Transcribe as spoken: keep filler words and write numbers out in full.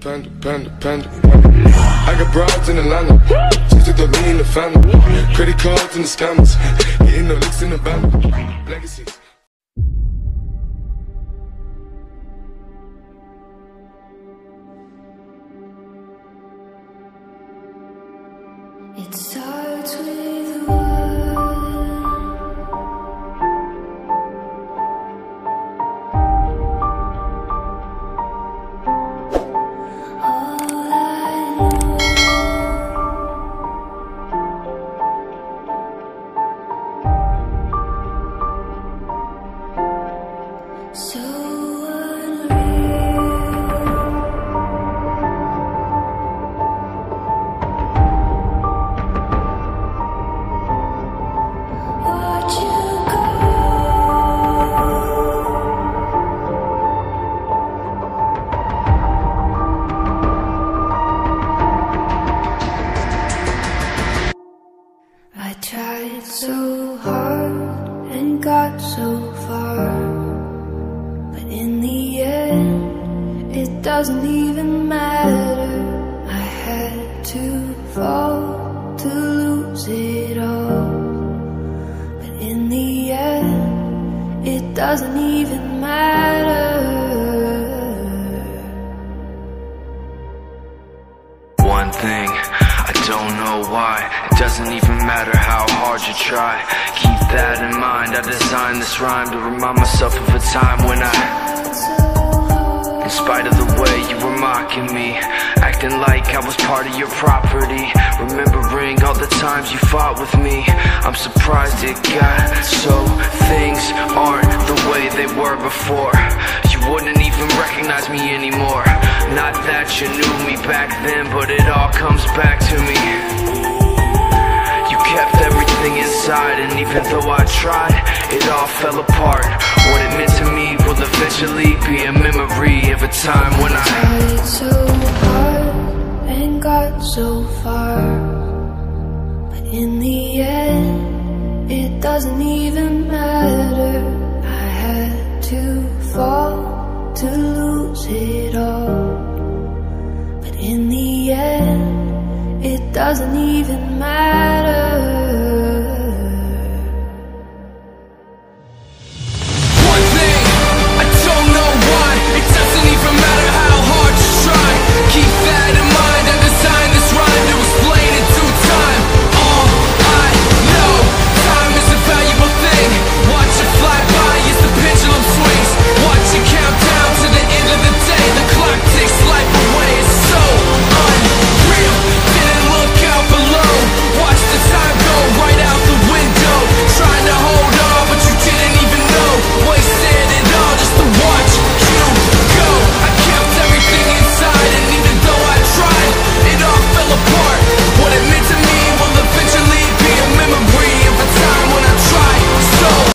Panda, panda, panda, panda. I got broads in Atlanta. Just to throw me in the family. Credit cards and the scammers. Getting the licks in the band. Legacies. It starts with one. Tried so hard and got so far, but in the end it doesn't even matter. I had to fall to lose it all, but in the end it doesn't even matter. One thing I don't know why. Doesn't even matter how hard you try. Keep that in mind. I designed this rhyme to remind myself of a time when I, in spite of the way you were mocking me, acting like I was part of your property, remembering all the times you fought with me. I'm surprised it got so things aren't the way they were before. You wouldn't even recognize me anymore. Not that you knew me back then, but it all comes back to me. Kept everything inside, and even though I tried, it all fell apart. What it meant to me will eventually be a memory of a time when I tried so hard and got so far, but in the end, it doesn't even matter. I had to fall to lose it all, but in the end, it doesn't even matter.